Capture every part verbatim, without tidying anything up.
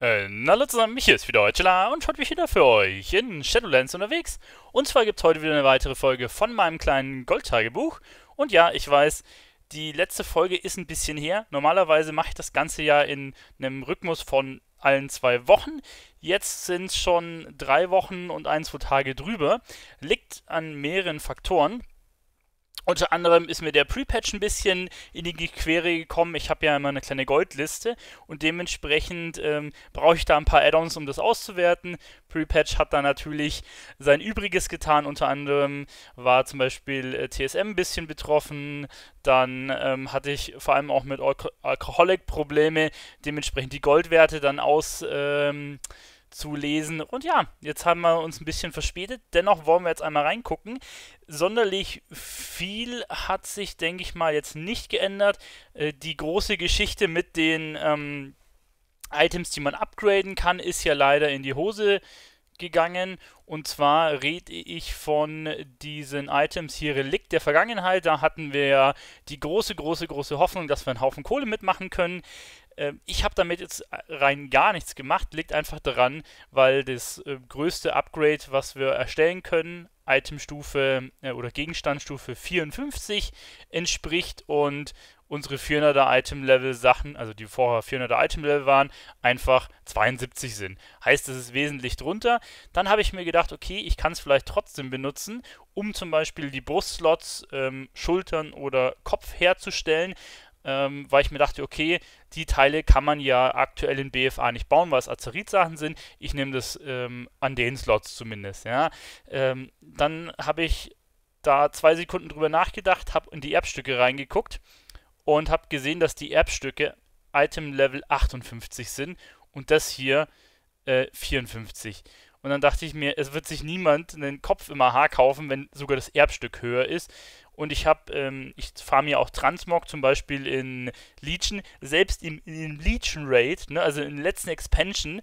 Na hallo zusammen, mich hier ist wieder Eutschela und schaut mich wieder für euch in Shadowlands unterwegs. Und zwar gibt es heute wieder eine weitere Folge von meinem kleinen Goldtagebuch. Und ja, ich weiß, die letzte Folge ist ein bisschen her. Normalerweise mache ich das Ganze ja in einem Rhythmus von allen zwei Wochen. Jetzt sind es schon drei Wochen und ein, zwei Tage drüber. Liegt an mehreren Faktoren. Unter anderem ist mir der Pre-Patch ein bisschen in die Quere gekommen. Ich habe ja immer eine kleine Goldliste und dementsprechend ähm, brauche ich da ein paar Add-ons, um das auszuwerten. Pre-Patch hat da natürlich sein Übriges getan. Unter anderem war zum Beispiel äh, T S M ein bisschen betroffen. Dann ähm, hatte ich vor allem auch mit Alk Alkoholik-Probleme, dementsprechend die Goldwerte dann aus... Ähm, zu lesen. Und ja, jetzt haben wir uns ein bisschen verspätet. Dennoch wollen wir jetzt einmal reingucken. Sonderlich viel hat sich, denke ich mal, jetzt nicht geändert. Äh, die große Geschichte mit den ähm, Items, die man upgraden kann, ist ja leider in die Hose gegangen. Und zwar rede ich von diesen Items hier, Relikt der Vergangenheit. Da hatten wir ja die große, große, große Hoffnung, dass wir einen Haufen Kohle mitmachen können. Ich habe damit jetzt rein gar nichts gemacht, liegt einfach daran, weil das äh, größte Upgrade, was wir erstellen können, Itemstufe äh, oder Gegenstandsstufe vierundfünfzig entspricht und unsere vierhunderter Item-Level Sachen, also die vorher vierhunderter Item-Level waren, einfach zweiundsiebzig sind. Heißt, es ist wesentlich drunter. Dann habe ich mir gedacht, okay, ich kann es vielleicht trotzdem benutzen, um zum Beispiel die Brustslots, ähm, Schultern oder Kopf herzustellen, Ähm, weil ich mir dachte, okay, die Teile kann man ja aktuell in B F A nicht bauen, weil es Azeritsachen sind. Ich nehme das ähm, an den Slots zumindest. Ja. Ähm, dann habe ich da zwei Sekunden drüber nachgedacht, habe in die Erbstücke reingeguckt und habe gesehen, dass die Erbstücke Item Level achtundfünfzig sind und das hier äh, vierundfünfzig. Und dann dachte ich mir, es wird sich niemand einen Kopf im A H kaufen, wenn sogar das Erbstück höher ist. Und ich habe, ähm, ich fahre mir auch Transmog zum Beispiel in Legion, selbst im, im Legion Raid, ne, also in der letzten Expansion,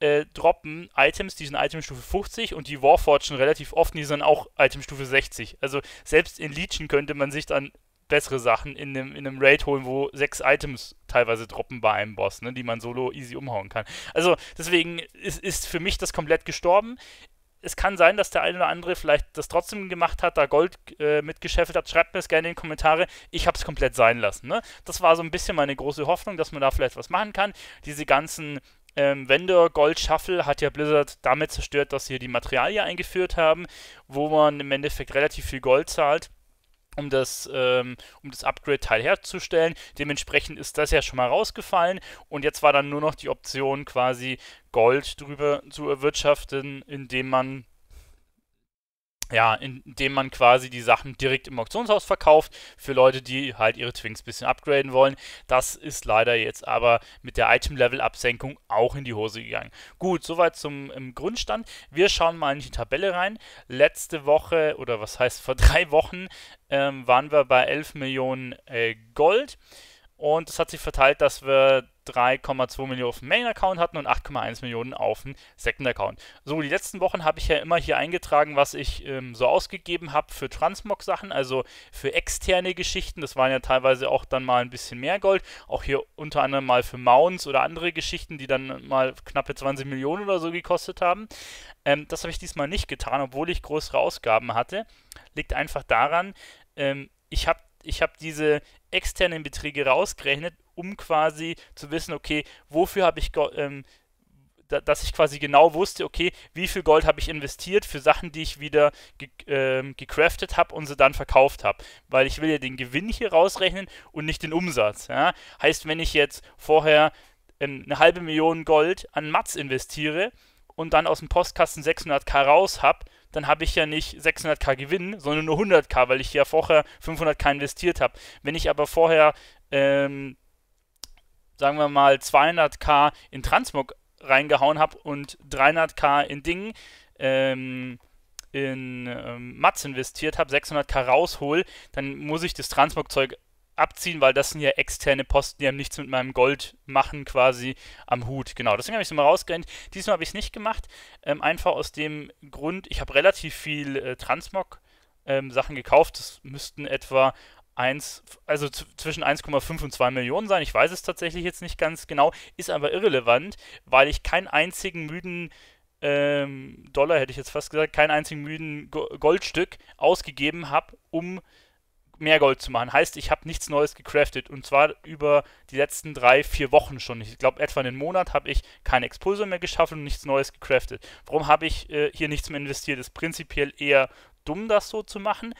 äh, droppen Items, die sind Itemstufe fünfzig und die Warforgen relativ oft, die sind auch Itemstufe sechzig. Also selbst in Legion könnte man sich dann bessere Sachen in einem, in einem Raid holen, wo sechs Items teilweise droppen bei einem Boss, ne, die man solo easy umhauen kann. Also deswegen ist, ist für mich das komplett gestorben. Es kann sein, dass der eine oder andere vielleicht das trotzdem gemacht hat, da Gold äh, mitgeschäffelt hat. Schreibt mir es gerne in die Kommentare. Ich habe es komplett sein lassen. Ne? Das war so ein bisschen meine große Hoffnung, dass man da vielleicht was machen kann. Diese ganzen ähm, Vendor-Gold-Shuffle hat ja Blizzard damit zerstört, dass sie die Materialien eingeführt haben, wo man im Endeffekt relativ viel Gold zahlt, um das, ähm, um das Upgrade-Teil herzustellen. Dementsprechend ist das ja schon mal rausgefallen und jetzt war dann nur noch die Option, quasi Gold drüber zu erwirtschaften, indem man ja, indem man quasi die Sachen direkt im Auktionshaus verkauft, für Leute, die halt ihre Twinks ein bisschen upgraden wollen. Das ist leider jetzt aber mit der Item-Level-Absenkung auch in die Hose gegangen. Gut, soweit zum im Grundstand. Wir schauen mal in die Tabelle rein. Letzte Woche, oder was heißt vor drei Wochen, ähm, waren wir bei elf Millionen äh, Gold. Und es hat sich verteilt, dass wir drei Komma zwei Millionen auf dem Main-Account hatten und acht Komma eins Millionen auf dem Second-Account. So, die letzten Wochen habe ich ja immer hier eingetragen, was ich ähm, so ausgegeben habe für Transmog-Sachen, also für externe Geschichten. Das waren ja teilweise auch dann mal ein bisschen mehr Gold. Auch hier unter anderem mal für Mounts oder andere Geschichten, die dann mal knappe zwanzig Millionen oder so gekostet haben. Ähm, das habe ich diesmal nicht getan, obwohl ich größere Ausgaben hatte. Liegt einfach daran, ähm, ich habe Ich habe diese externen Beträge rausgerechnet, um quasi zu wissen, okay, wofür habe ich, ähm, da, dass ich quasi genau wusste, okay, wie viel Gold habe ich investiert für Sachen, die ich wieder ge ähm, gecraftet habe und sie dann verkauft habe. Weil ich will ja den Gewinn hier rausrechnen und nicht den Umsatz. Ja? Heißt, wenn ich jetzt vorher ähm, eine halbe Million Gold an Mats investiere und dann aus dem Postkasten sechshunderttausend raus habe, dann habe ich ja nicht sechshunderttausend Gewinn, sondern nur hunderttausend, weil ich ja vorher fünfhunderttausend investiert habe. Wenn ich aber vorher, ähm, sagen wir mal, zweihunderttausend in Transmog reingehauen habe und dreihunderttausend in Dingen, ähm, in ähm, Mats investiert habe, sechshunderttausend raushol, dann muss ich das Transmog-Zeug abziehen, weil das sind ja externe Posten, die haben nichts mit meinem Gold machen quasi am Hut. Genau, deswegen habe ich es immer rausgerechnet. Diesmal habe ich es nicht gemacht, ähm, einfach aus dem Grund, ich habe relativ viel äh, Transmog-Sachen ähm, gekauft. Das müssten etwa eins, also zwischen eins Komma fünf und zwei Millionen sein. Ich weiß es tatsächlich jetzt nicht ganz genau, ist aber irrelevant, weil ich keinen einzigen müden ähm, Dollar, hätte ich jetzt fast gesagt, keinen einzigen müden Goldstück ausgegeben habe, um mehr Gold zu machen. Heißt, ich habe nichts Neues gecraftet, und zwar über die letzten drei, vier Wochen schon. Ich glaube, etwa einen Monat habe ich keinen Expulsor mehr geschaffen und nichts Neues gecraftet. Warum habe ich äh, hier nichts mehr investiert? Ist prinzipiell eher dumm, das so zu machen.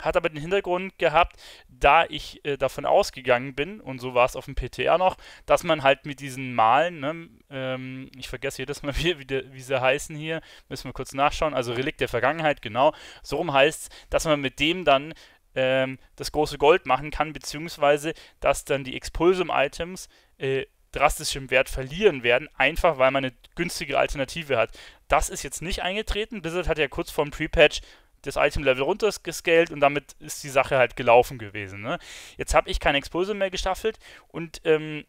Hat aber den Hintergrund gehabt, da ich äh, davon ausgegangen bin, und so war es auf dem P T R noch, dass man halt mit diesen Malen, ne, ähm, ich vergesse jedes Mal, wie, wie, de, wie sie heißen hier, müssen wir kurz nachschauen, also Relikt der Vergangenheit, genau, so rum heißt es, dass man mit dem dann ähm, das große Gold machen kann, beziehungsweise, dass dann die Expulsum-Items äh, drastisch im Wert verlieren werden, einfach weil man eine günstigere Alternative hat. Das ist jetzt nicht eingetreten. Blizzard hat ja kurz vorm Pre-Patch das Item-Level runtergescaled und damit ist die Sache halt gelaufen gewesen. Ne? Jetzt habe ich kein Expulsor mehr gestaffelt und ähm,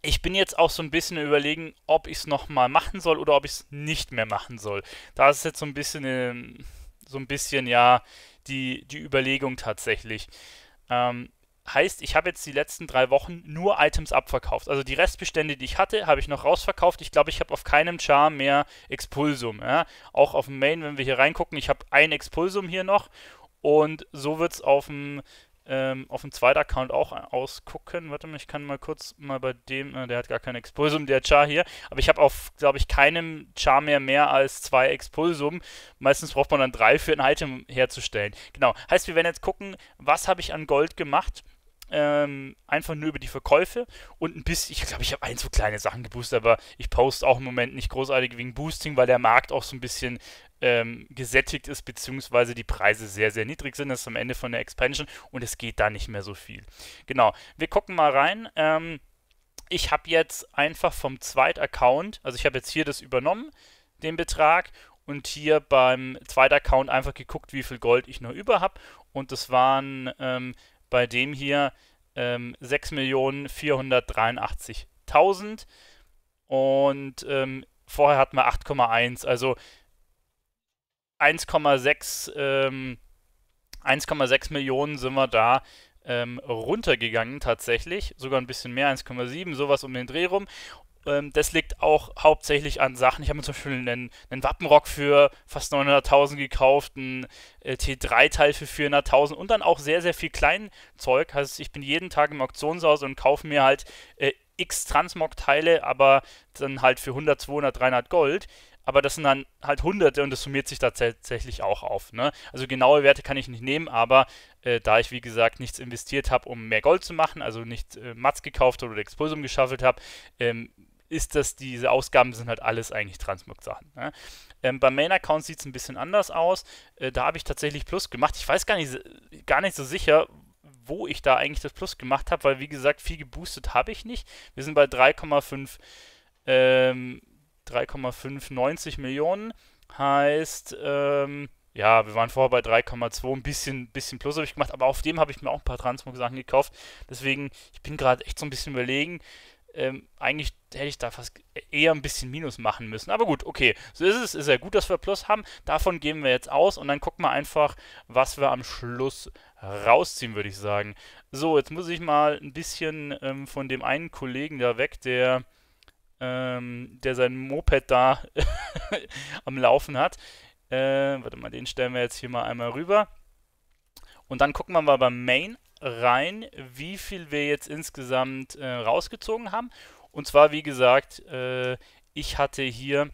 ich bin jetzt auch so ein bisschen überlegen, ob ich es nochmal machen soll oder ob ich es nicht mehr machen soll. Da ist jetzt so ein bisschen, ähm, so ein bisschen ja, die, die Überlegung tatsächlich. Ähm, heißt, ich habe jetzt die letzten drei Wochen nur Items abverkauft. Also die Restbestände, die ich hatte, habe ich noch rausverkauft. Ich glaube, ich habe auf keinem Char mehr Expulsum. Ja? Auch auf dem Main, wenn wir hier reingucken, ich habe ein Expulsum hier noch. Und so wird es auf dem ähm, auf dem zweiten Account auch ausgucken. Warte mal, ich kann mal kurz mal bei dem... Äh, der hat gar kein Expulsum, der Char hier. Aber ich habe auf, glaube ich, keinem Char mehr mehr als zwei Expulsum. Meistens braucht man dann drei für ein Item herzustellen. Genau. Heißt, wir werden jetzt gucken, was habe ich an Gold gemacht. Ähm, einfach nur über die Verkäufe und ein bisschen, ich glaube, ich habe ein, so kleine Sachen geboostet, aber ich poste auch im Moment nicht großartig wegen Boosting, weil der Markt auch so ein bisschen ähm, gesättigt ist, beziehungsweise die Preise sehr, sehr niedrig sind. Das ist am Ende von der Expansion und es geht da nicht mehr so viel. Genau, wir gucken mal rein. Ähm, ich habe jetzt einfach vom zweiten Account, also ich habe jetzt hier das übernommen, den Betrag, und hier beim zweiten Account einfach geguckt, wie viel Gold ich noch über habe, und das waren... Ähm, bei dem hier ähm, sechs Millionen vierhundertdreiundachtzigtausend und ähm, vorher hatten wir acht Komma eins, also eins Komma sechs ähm, eins Komma sechs Millionen sind wir da ähm, runtergegangen tatsächlich, sogar ein bisschen mehr, eins Komma sieben, sowas um den Dreh rum. Das liegt auch hauptsächlich an Sachen. Ich habe mir zum Beispiel einen, einen Wappenrock für fast neunhunderttausend gekauft, einen äh, T drei Teil für vierhunderttausend und dann auch sehr, sehr viel Kleinzeug. Heißt, ich bin jeden Tag im Auktionshaus und kaufe mir halt äh, x Transmog-Teile, aber dann halt für hundert, zweihundert, dreihundert Gold. Aber das sind dann halt Hunderte und das summiert sich da tatsächlich auch auf. Ne? Also genaue Werte kann ich nicht nehmen, aber äh, da ich, wie gesagt, nichts investiert habe, um mehr Gold zu machen, also nicht äh, Mats gekauft oder Expulsum geschaffelt habe, ähm, ist das, diese Ausgaben sind halt alles eigentlich Transmog-Sachen. Ne? Ähm, beim Main-Account sieht es ein bisschen anders aus. Äh, da habe ich tatsächlich Plus gemacht. Ich weiß gar nicht, gar nicht so sicher, wo ich da eigentlich das Plus gemacht habe, weil, wie gesagt, viel geboostet habe ich nicht. Wir sind bei drei Komma fünf ähm, drei Komma fünfundneunzig Millionen, heißt, ähm, ja, wir waren vorher bei drei Komma zwei, ein bisschen, bisschen Plus habe ich gemacht, aber auf dem habe ich mir auch ein paar Transmog-Sachen gekauft, deswegen, ich bin gerade echt so ein bisschen überlegen, ähm, eigentlich hätte ich da fast eher ein bisschen Minus machen müssen, aber gut, okay, so ist es, ist ja gut, dass wir Plus haben, davon gehen wir jetzt aus und dann gucken wir einfach, was wir am Schluss rausziehen, würde ich sagen. So, jetzt muss ich mal ein bisschen ähm, von dem einen Kollegen da weg, der... der sein Moped da am Laufen hat. Äh, warte mal, den stellen wir jetzt hier mal einmal rüber. Und dann gucken wir mal beim Main rein, wie viel wir jetzt insgesamt äh, rausgezogen haben. Und zwar, wie gesagt, äh, ich hatte hier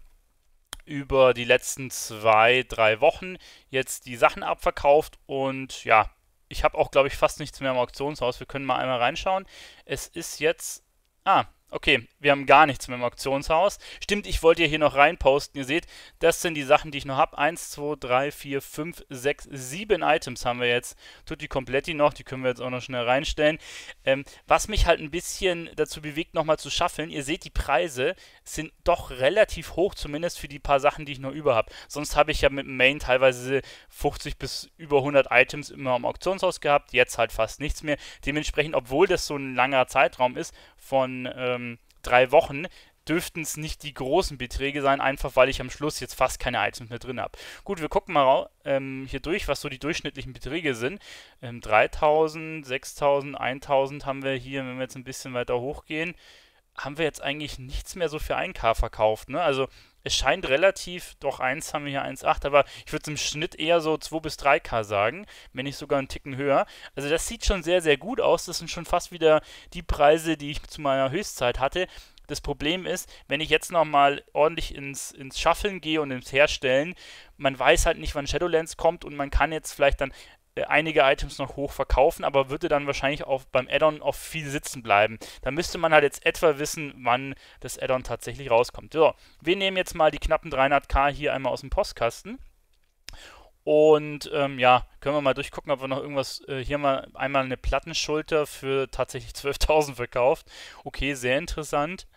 über die letzten zwei, drei Wochen jetzt die Sachen abverkauft und ja, ich habe auch, glaube ich, fast nichts mehr im Auktionshaus. Wir können mal einmal reinschauen. Es ist jetzt... Ah, okay, wir haben gar nichts mehr im Auktionshaus. Stimmt, ich wollte ja hier noch reinposten. Ihr seht, das sind die Sachen, die ich noch habe. eins, zwei, drei, vier, fünf, sechs, sieben Items haben wir jetzt. Tutti Kompletti noch, die können wir jetzt auch noch schnell reinstellen. Ähm, was mich halt ein bisschen dazu bewegt, nochmal zu schaffeln. Ihr seht, die Preise sind doch relativ hoch, zumindest für die paar Sachen, die ich noch über habe. Sonst habe ich ja mit dem Main teilweise fünfzig bis über hundert Items immer im Auktionshaus gehabt. Jetzt halt fast nichts mehr. Dementsprechend, obwohl das so ein langer Zeitraum ist von... Ähm, drei Wochen, dürften es nicht die großen Beträge sein, einfach weil ich am Schluss jetzt fast keine Items mehr drin habe. Gut, wir gucken mal ähm, hier durch, was so die durchschnittlichen Beträge sind. Ähm, dreitausend, sechstausend, eintausend haben wir hier, wenn wir jetzt ein bisschen weiter hochgehen, haben wir jetzt eigentlich nichts mehr so für ein K verkauft, ne? Also es scheint relativ, doch eins haben wir hier, eins Komma acht, aber ich würde es im Schnitt eher so zwei bis drei K sagen, wenn nicht sogar einen Ticken höher. Also das sieht schon sehr, sehr gut aus. Das sind schon fast wieder die Preise, die ich zu meiner Höchstzeit hatte. Das Problem ist, wenn ich jetzt nochmal ordentlich ins, ins Shuffeln gehe und ins Herstellen, man weiß halt nicht, wann Shadowlands kommt und man kann jetzt vielleicht dann einige Items noch hoch verkaufen, aber würde dann wahrscheinlich auch beim Add-on auf viel sitzen bleiben. Da müsste man halt jetzt etwa wissen, wann das Add-on tatsächlich rauskommt. So, wir nehmen jetzt mal die knappen dreihundert K hier einmal aus dem Postkasten und ähm, ja, können wir mal durchgucken, ob wir noch irgendwas, äh, hier mal einmal eine Plattenschulter für tatsächlich zwölftausend verkauft. Okay, sehr interessant.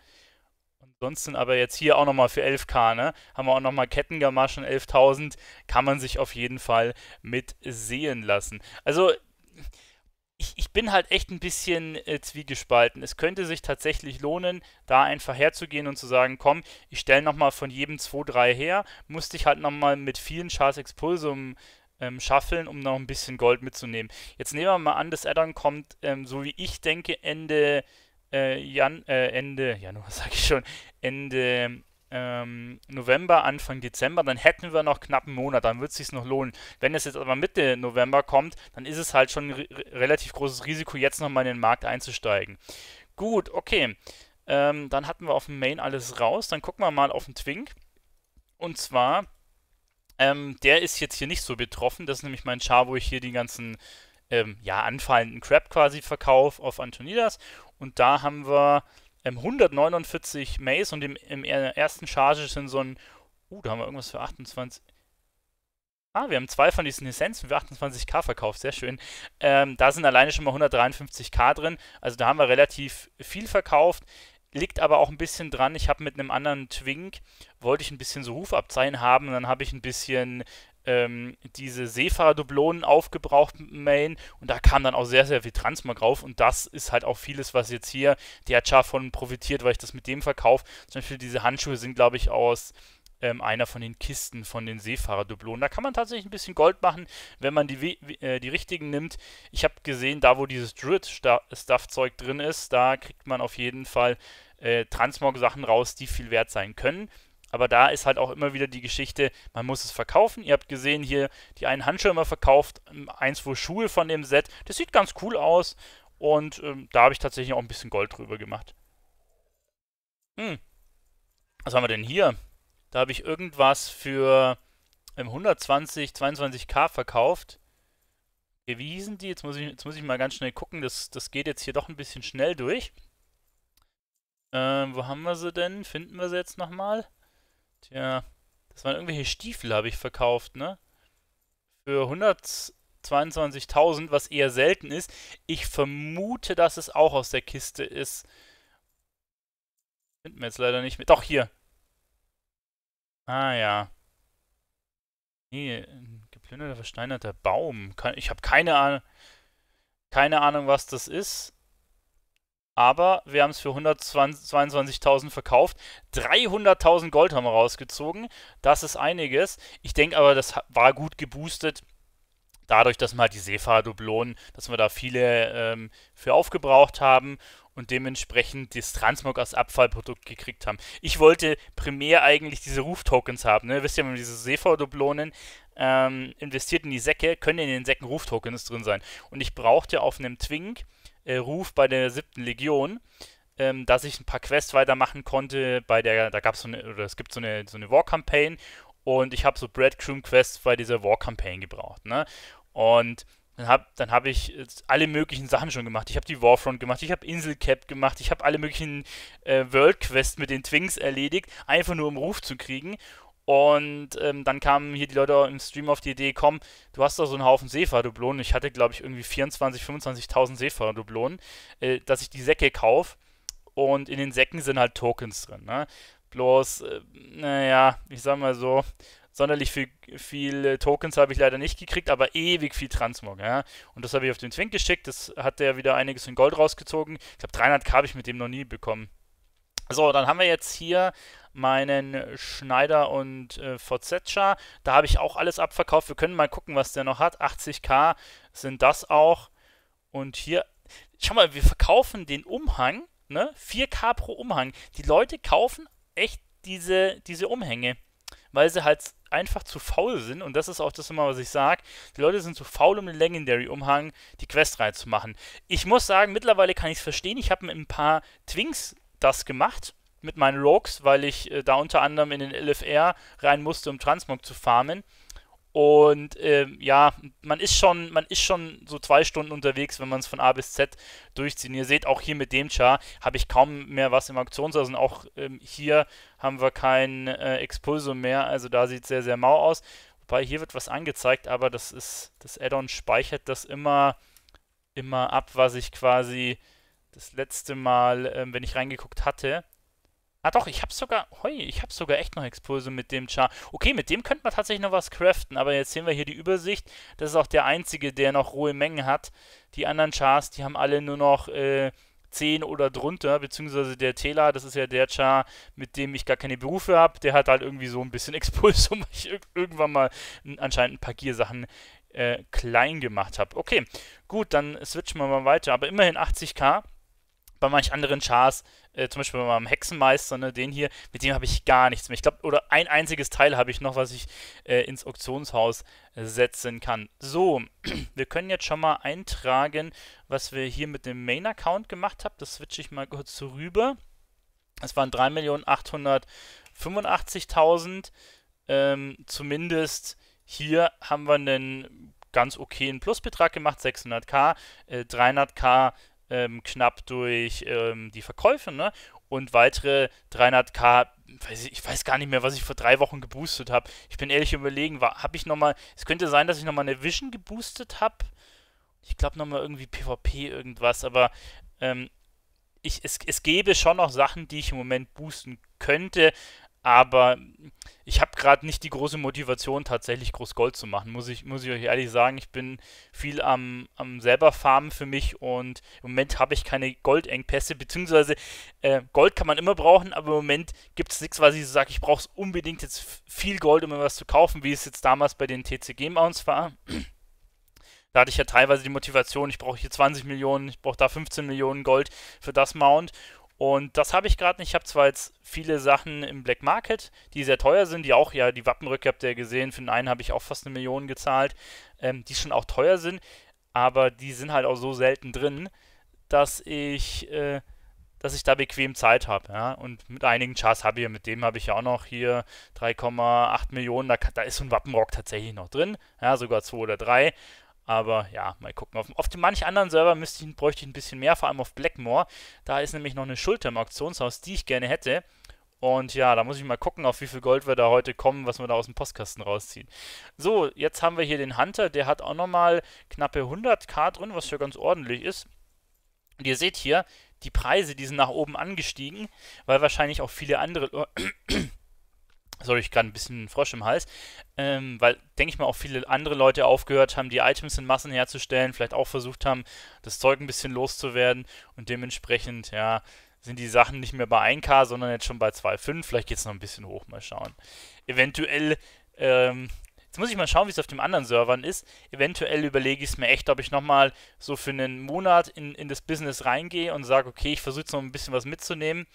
Ansonsten aber jetzt hier auch nochmal für elf K, ne? Haben wir auch nochmal Kettengamaschen, elftausend, kann man sich auf jeden Fall mit sehen lassen. Also ich, ich bin halt echt ein bisschen äh, zwiegespalten. Es könnte sich tatsächlich lohnen, da einfach herzugehen und zu sagen, komm, ich stelle nochmal von jedem zwei, drei her, musste ich halt nochmal mit vielen Chars Expulsum ähm, shuffeln, um noch ein bisschen Gold mitzunehmen. Jetzt nehmen wir mal an, das Addon kommt, ähm, so wie ich denke, Ende... Äh, Jan, äh, Ende, Januar sage ich schon, Ende ähm, November, Anfang Dezember, dann hätten wir noch knapp einen Monat, dann wird es sich noch lohnen. Wenn es jetzt aber Mitte November kommt, dann ist es halt schon ein relativ großes Risiko, jetzt nochmal in den Markt einzusteigen. Gut, okay, ähm, dann hatten wir auf dem Main alles raus, dann gucken wir mal auf den Twink und zwar, ähm, der ist jetzt hier nicht so betroffen, das ist nämlich mein Char, wo ich hier die ganzen ähm, ja, anfallenden Crap quasi verkaufe auf Antonidas. Und da haben wir ähm, hundertneunundvierzig Mace und im, im ersten Charge sind so ein... Uh, da haben wir irgendwas für achtundzwanzig... Ah, wir haben zwei von diesen Essenzen für achtundzwanzig K verkauft, sehr schön. Ähm, da sind alleine schon mal hundertdreiundfünfzig K drin, also da haben wir relativ viel verkauft. Liegt aber auch ein bisschen dran, ich habe mit einem anderen Twink, wollte ich ein bisschen so Rufabzeichen haben und dann habe ich ein bisschen... Ähm, diese Seefahrer-Dublonen aufgebraucht Main und da kam dann auch sehr, sehr viel Transmog drauf und das ist halt auch vieles, was jetzt hier der Char von profitiert, weil ich das mit dem verkaufe. Zum Beispiel diese Handschuhe sind, glaube ich, aus ähm, einer von den Kisten von den Seefahrer-Dublonen. Da kann man tatsächlich ein bisschen Gold machen, wenn man die, äh, die richtigen nimmt. Ich habe gesehen, da wo dieses Druid-Stuff-Zeug drin ist, da kriegt man auf jeden Fall äh, Transmog-Sachen raus, die viel wert sein können. Aber da ist halt auch immer wieder die Geschichte, man muss es verkaufen. Ihr habt gesehen, hier die einen Handschuhe immer verkauft, ein, zwei Schuhe von dem Set. Das sieht ganz cool aus und ähm, da habe ich tatsächlich auch ein bisschen Gold drüber gemacht. Hm, was haben wir denn hier? Da habe ich irgendwas für ähm, hundertzwanzig, zweiundzwanzig K verkauft. Okay, wie hießen die? Jetzt muss ich, jetzt muss ich mal ganz schnell gucken, das, das geht jetzt hier doch ein bisschen schnell durch. Ähm, wo haben wir sie denn? Finden wir sie jetzt nochmal? Tja, das waren irgendwelche Stiefel, habe ich verkauft, ne? Für hundertzweiundzwanzigtausend, was eher selten ist. Ich vermute, dass es auch aus der Kiste ist. Finden wir jetzt leider nicht mehr. Doch, hier. Ah, ja. Nee, ein geplünderter, versteinerter Baum. Ich habe keine Ahnung, keine Ahnung, was das ist. Aber wir haben es für hundertzweiundzwanzigtausend verkauft. dreihunderttausend Gold haben wir rausgezogen. Das ist einiges. Ich denke aber, das war gut geboostet. Dadurch, dass wir halt die Seefahrer-Dublonen, dass wir da viele ähm, für aufgebraucht haben und dementsprechend das Transmog als Abfallprodukt gekriegt haben. Ich wollte primär eigentlich diese Roof-Tokens haben, ne? Wisst ihr, wenn diese Seefahrer-Dublonen ähm, investiert in die Säcke, können in den Säcken Roof-Tokens drin sein. Und ich brauchte auf einem Twink Äh, Ruf bei der siebten Legion, ähm, dass ich ein paar Quests weitermachen konnte. Bei der, da gab es so eine, oder es gibt so eine, so eine War-Campaign und ich habe so Breadcrumb-Quests bei dieser War-Campaign gebraucht, ne? Und dann habe dann hab ich jetzt alle möglichen Sachen schon gemacht. Ich habe die Warfront gemacht, ich habe Inselcap gemacht, ich habe alle möglichen äh, World-Quests mit den Twinks erledigt, einfach nur um Ruf zu kriegen. Und ähm, dann kamen hier die Leute im Stream auf die Idee, komm, du hast doch so einen Haufen Seefahrer-Dublonen. Ich hatte, glaube ich, irgendwie vierundzwanzigtausend, fünfundzwanzigtausend Seefahrer-Dublonen, äh, dass ich die Säcke kaufe. Und in den Säcken sind halt Tokens drin, ne? Bloß, äh, naja, ich sag mal so, sonderlich viel, viel äh, Tokens habe ich leider nicht gekriegt, aber ewig viel Transmog, ja? Und das habe ich auf den Twink geschickt, das hat der wieder einiges in Gold rausgezogen. Ich glaube, dreihundert K habe ich mit dem noch nie bekommen. So, dann haben wir jetzt hier meinen Schneider und äh, Forzetscha. Da habe ich auch alles abverkauft. Wir können mal gucken, was der noch hat. achtzigtausend sind das auch. Und hier, schau mal, wir verkaufen den Umhang, ne? viertausend pro Umhang. Die Leute kaufen echt diese, diese Umhänge, weil sie halt einfach zu faul sind. Und das ist auch das immer, was ich sage. Die Leute sind zu faul, um den Legendary-Umhang die Questreihe zu machen. Ich muss sagen, mittlerweile kann ich es verstehen. Ich habe mit ein paar Twinks das gemacht mit meinen Rogues, weil ich äh, da unter anderem in den L F R rein musste, um Transmog zu farmen. Und äh, ja, man ist schon, man ist schon so zwei Stunden unterwegs, wenn man es von A bis Z durchzieht. Ihr seht auch hier mit dem Char habe ich kaum mehr was im Auktionshaus und auch ähm, hier haben wir kein äh, Expulsum mehr. Also da sieht es sehr, sehr mau aus. Wobei hier wird was angezeigt, aber das ist, das Add-on speichert das immer, immer ab, was ich quasi das letzte Mal, ähm, wenn ich reingeguckt hatte. Ah doch, ich habe sogar, hoi, ich habe sogar echt noch Expulse mit dem Char. Okay, mit dem könnte man tatsächlich noch was craften, aber jetzt sehen wir hier die Übersicht. Das ist auch der einzige, der noch rohe Mengen hat. Die anderen Chars, die haben alle nur noch äh, zehn oder drunter, beziehungsweise der Tela, das ist ja der Char, mit dem ich gar keine Berufe habe. Der hat halt irgendwie so ein bisschen Expulse, weil ich irgendwann mal anscheinend ein paar Gear-Sachen äh, klein gemacht habe. Okay, gut, dann switchen wir mal weiter, aber immerhin achtzigtausend. Bei manch anderen Chars, äh, zum Beispiel bei meinem Hexenmeister, ne, den hier, mit dem habe ich gar nichts mehr. Ich glaube, oder ein einziges Teil habe ich noch, was ich äh, ins Auktionshaus äh, setzen kann. So, wir können jetzt schon mal eintragen, was wir hier mit dem Main-Account gemacht haben. Das switche ich mal kurz so rüber. Es waren drei Millionen achthundertfünfundachtzigtausend. Ähm, zumindest hier haben wir einen ganz okayen Plusbetrag gemacht, sechshunderttausend, äh, dreihunderttausend Ähm, knapp durch ähm, die Verkäufe, ne? Und weitere dreihunderttausend, weiß ich, ich weiß gar nicht mehr, was ich vor drei Wochen geboostet habe. Ich bin ehrlich überlegen, habe ich nochmal, es könnte sein, dass ich nochmal eine Vision geboostet habe. Ich glaube nochmal irgendwie PvP irgendwas, aber ähm, ich, es, es gäbe schon noch Sachen, die ich im Moment boosten könnte, aber ich habe gerade nicht die große Motivation, tatsächlich groß Gold zu machen, muss ich, muss ich euch ehrlich sagen. Ich bin viel am, am selber farmen für mich und im Moment habe ich keine Goldengpässe, beziehungsweise äh, Gold kann man immer brauchen, aber im Moment gibt es nichts, was ich so sage, ich brauche unbedingt jetzt viel Gold, um mir was zu kaufen, wie es jetzt damals bei den T C G-Mounts war. Da hatte ich ja teilweise die Motivation, ich brauche hier zwanzig Millionen, ich brauche da fünfzehn Millionen Gold für das Mount. Und das habe ich gerade nicht. Ich habe zwar jetzt viele Sachen im Black Market, die sehr teuer sind, die auch, ja, die Wappenröcke habt ihr ja gesehen, für den einen habe ich auch fast eine Million gezahlt, ähm, die schon auch teuer sind, aber die sind halt auch so selten drin, dass ich, äh, dass ich da bequem Zeit habe. Ja? Und mit einigen Chars habe ich, mit dem habe ich ja auch noch hier drei Komma acht Millionen, da, da ist so ein Wappenrock tatsächlich noch drin, ja, sogar zwei oder drei. Aber ja, mal gucken. Auf, auf manch anderen Server müsste ich, bräuchte ich ein bisschen mehr, vor allem auf Blackmoore. Da ist nämlich noch eine Schulter im Auktionshaus, die ich gerne hätte. Und ja, da muss ich mal gucken, auf wie viel Gold wir da heute kommen, was wir da aus dem Postkasten rausziehen. So, jetzt haben wir hier den Hunter. Der hat auch nochmal knappe hunderttausend drin, was ja ganz ordentlich ist. Und ihr seht hier, die Preise, die sind nach oben angestiegen, weil wahrscheinlich auch viele andere... Sorry, ich gerade ein bisschen Frosch im Hals, ähm, weil, denke ich mal, auch viele andere Leute aufgehört haben, die Items in Massen herzustellen, vielleicht auch versucht haben, das Zeug ein bisschen loszuwerden und dementsprechend, ja, sind die Sachen nicht mehr bei ein K, sondern jetzt schon bei zwei Komma fünf, vielleicht geht es noch ein bisschen hoch, mal schauen. Eventuell, ähm, jetzt muss ich mal schauen, wie es auf den anderen Servern ist, eventuell überlege ich es mir echt, ob ich nochmal so für einen Monat in, in das Business reingehe und sage, okay, ich versuche jetzt noch ein bisschen was mitzunehmen,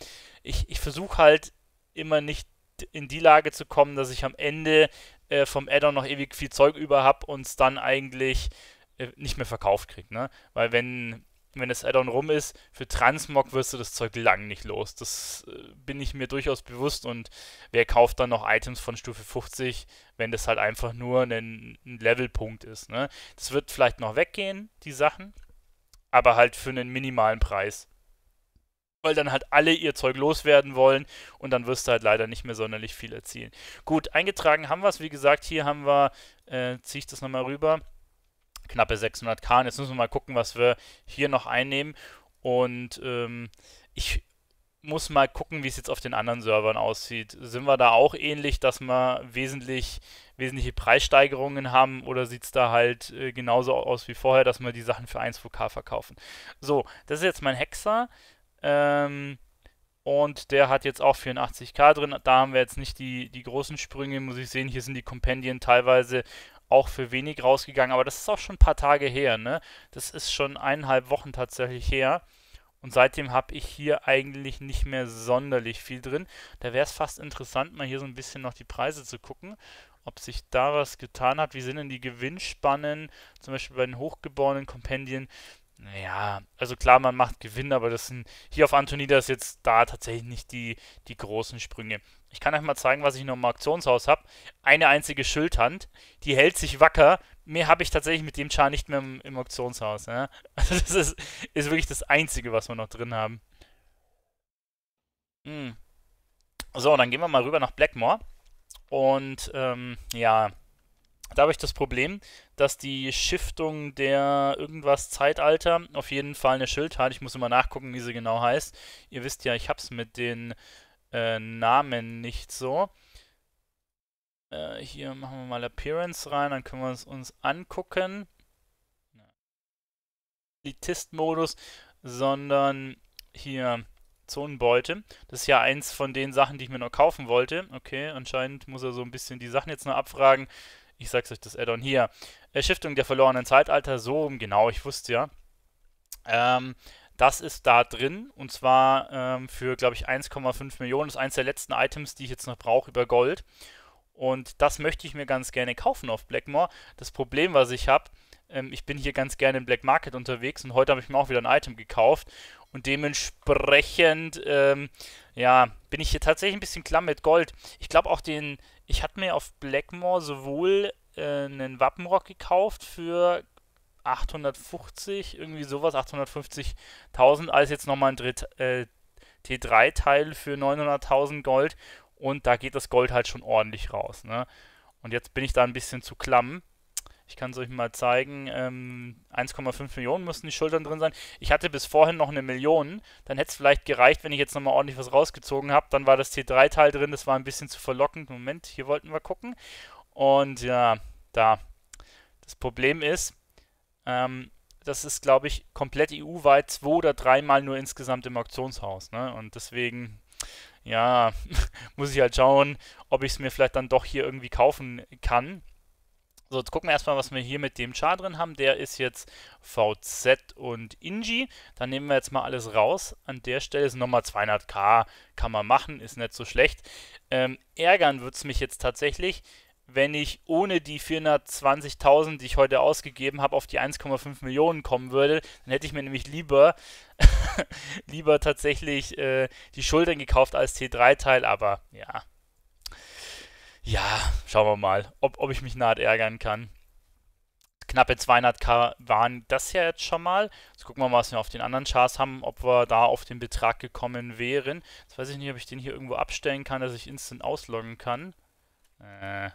ich, ich versuche halt immer nicht in die Lage zu kommen, dass ich am Ende äh, vom Add-on noch ewig viel Zeug über habe und es dann eigentlich äh, nicht mehr verkauft kriege, ne? Weil wenn, wenn das Add-on rum ist, für Transmog wirst du das Zeug lang nicht los. Das äh, bin ich mir durchaus bewusst und wer kauft dann noch Items von Stufe fünfzig, wenn das halt einfach nur ein, ein Levelpunkt ist, ne? Das wird vielleicht noch weggehen, die Sachen, aber halt für einen minimalen Preis. Weil dann halt alle ihr Zeug loswerden wollen und dann wirst du halt leider nicht mehr sonderlich viel erzielen. Gut, eingetragen haben wir es. Wie gesagt, hier haben wir, äh, ziehe ich das nochmal rüber, knappe sechshunderttausend. Jetzt müssen wir mal gucken, was wir hier noch einnehmen. Und ähm, ich muss mal gucken, wie es jetzt auf den anderen Servern aussieht. Sind wir da auch ähnlich, dass wir wesentlich, wesentliche Preissteigerungen haben oder sieht es da halt äh, genauso aus wie vorher, dass wir die Sachen für ein bis zwei K verkaufen? So, das ist jetzt mein Hexer. Ähm, Und der hat jetzt auch vierundachtzig K drin. Da haben wir jetzt nicht die, die großen Sprünge, muss ich sehen. Hier sind die Kompendien teilweise auch für wenig rausgegangen. Aber das ist auch schon ein paar Tage her, ne? Das ist schon eineinhalb Wochen tatsächlich her. Und seitdem habe ich hier eigentlich nicht mehr sonderlich viel drin. Da wäre es fast interessant, mal hier so ein bisschen noch die Preise zu gucken, ob sich da was getan hat. Wie sind denn die Gewinnspannen? Zum Beispiel bei den hochgeborenen Kompendien. Ja, also klar, man macht Gewinn, aber das sind hier auf Antonidas jetzt da tatsächlich nicht die, die großen Sprünge. Ich kann euch mal zeigen, was ich noch im Auktionshaus habe. Eine einzige Schildhand, die hält sich wacker. Mehr habe ich tatsächlich mit dem Char nicht mehr im, im Auktionshaus. Ne? Also das ist, ist wirklich das Einzige, was wir noch drin haben. Hm. So, und dann gehen wir mal rüber nach Blackmoore. Und ähm, ja... Da habe ich das Problem, dass die Stiftung der irgendwas Zeitalter auf jeden Fall eine Schild hat. Ich muss immer nachgucken, wie sie genau heißt. Ihr wisst ja, ich habe es mit den äh, Namen nicht so. Äh, hier machen wir mal Appearance rein, dann können wir es uns angucken. Elitist-Modus, sondern hier Zonenbeute. Das ist ja eins von den Sachen, die ich mir noch kaufen wollte. Okay, anscheinend muss er so ein bisschen die Sachen jetzt noch abfragen. Ich sag's euch, das Add-on hier. Äh, Stiftung der verlorenen Zeitalter, so um, genau, ich wusste ja. Ähm, das ist da drin und zwar ähm, für, glaube ich, eins Komma fünf Millionen. Das ist eins der letzten Items, die ich jetzt noch brauche über Gold. Und das möchte ich mir ganz gerne kaufen auf Blackmoore. Das Problem, was ich habe, ähm, ich bin hier ganz gerne im Black Market unterwegs und heute habe ich mir auch wieder ein Item gekauft. Und dementsprechend, ähm, ja, bin ich hier tatsächlich ein bisschen klamm mit Gold. Ich glaube auch den, ich hatte mir auf Blackmoore sowohl äh, einen Wappenrock gekauft für achthundertfünfzig, irgendwie sowas, achthundertfünfzigtausend, als jetzt nochmal ein äh, T drei Teil für neunhunderttausend Gold. Und da geht das Gold halt schon ordentlich raus, ne? Und jetzt bin ich da ein bisschen zu klamm. Ich kann es euch mal zeigen, ähm, eins Komma fünf Millionen müssen die Schultern drin sein. Ich hatte bis vorhin noch eine Million, dann hätte es vielleicht gereicht, wenn ich jetzt nochmal ordentlich was rausgezogen habe. Dann war das T drei Teil drin, das war ein bisschen zu verlockend. Moment, hier wollten wir gucken. Und ja, da. Das Problem ist, ähm, das ist, glaube ich, komplett E U-weit zwei oder dreimal nur insgesamt im Auktionshaus, ne? Und deswegen... Ja, muss ich halt schauen, ob ich es mir vielleicht dann doch hier irgendwie kaufen kann. So, jetzt gucken wir erstmal, was wir hier mit dem Char drin haben. Der ist jetzt V Z und Inji. Dann nehmen wir jetzt mal alles raus. An der Stelle ist nochmal zweihundert K, kann man machen, ist nicht so schlecht. Ähm, ärgern wird es mich jetzt tatsächlich, wenn ich ohne die vierhundertzwanzigtausend, die ich heute ausgegeben habe, auf die eins Komma fünf Millionen kommen würde. Dann hätte ich mir nämlich lieber lieber tatsächlich äh, die Schultern gekauft als T drei Teil, aber ja. Ja, schauen wir mal, ob, ob ich mich nahe ärgern kann. Knappe zweihundert K waren das ja jetzt schon mal. Jetzt gucken wir mal, was wir auf den anderen Chars haben, ob wir da auf den Betrag gekommen wären. Jetzt weiß ich nicht, ob ich den hier irgendwo abstellen kann, dass ich instant ausloggen kann. Äh...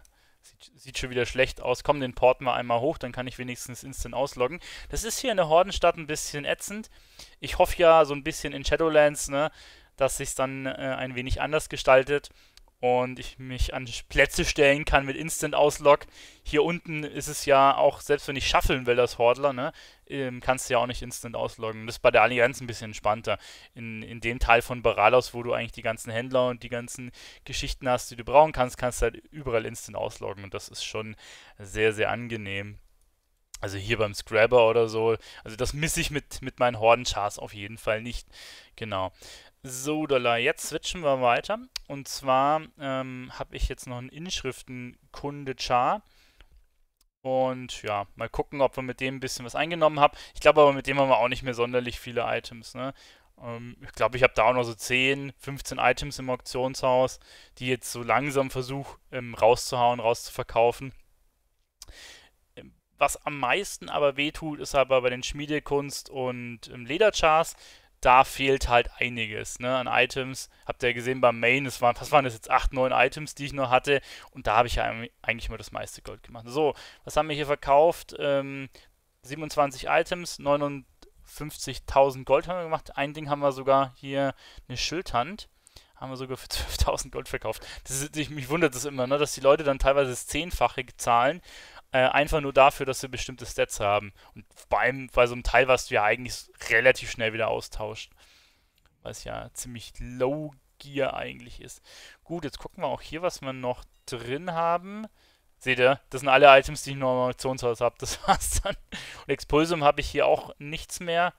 Sieht, sieht schon wieder schlecht aus. Komm, den porten wir einmal hoch, dann kann ich wenigstens instant ausloggen. Das ist hier in der Hordenstadt ein bisschen ätzend. Ich hoffe ja so ein bisschen in Shadowlands, ne, dass sich dann äh, ein wenig anders gestaltet und ich mich an Plätze stellen kann mit Instant Auslog. Hier unten ist es ja auch, selbst wenn ich shuffeln will als Hordler, ne, ähm, kannst du ja auch nicht Instant ausloggen. Das ist bei der Allianz ein bisschen entspannter. In, in dem Teil von Boralus, wo du eigentlich die ganzen Händler und die ganzen Geschichten hast, die du brauchen kannst, kannst du halt überall Instant ausloggen. Und das ist schon sehr, sehr angenehm. Also hier beim Scrabber oder so. Also das misse ich mit, mit meinen Hordenchars auf jeden Fall nicht. Genau. So, Dollar, jetzt switchen wir weiter. Und zwar ähm, habe ich jetzt noch einen Inschriftenkunde-Char. Und ja, mal gucken, ob wir mit dem ein bisschen was eingenommen haben. Ich glaube aber, mit dem haben wir auch nicht mehr sonderlich viele Items, ne? Ähm, ich glaube, ich habe da auch noch so zehn, fünfzehn Items im Auktionshaus, die jetzt so langsam versuche, ähm, rauszuhauen, rauszuverkaufen. Was am meisten aber wehtut, ist aber bei den Schmiedekunst- und ähm, Lederchars. Da fehlt halt einiges, ne, an Items. Habt ihr ja gesehen beim Main, das waren, was waren das jetzt, acht, neun Items, die ich noch hatte. Und da habe ich ja eigentlich mal das meiste Gold gemacht. So, was haben wir hier verkauft? Ähm, siebenundzwanzig Items, neunundfünfzigtausend Gold haben wir gemacht. Ein Ding haben wir sogar hier, eine Schildhand, haben wir sogar für zwölftausend Gold verkauft. Das ist, ich, mich wundert das immer, ne, dass die Leute dann teilweise das Zehnfache zahlen. Äh, einfach nur dafür, dass sie bestimmte Stats haben. Und bei, einem, bei so einem Teil, was du ja eigentlich relativ schnell wieder austauscht. was ja ziemlich low Gear eigentlich ist. Gut, jetzt gucken wir auch hier, was wir noch drin haben. Seht ihr, das sind alle Items, die ich noch im Auktionshaus habe. Das war's dann. Und Expulsum habe ich hier auch nichts mehr.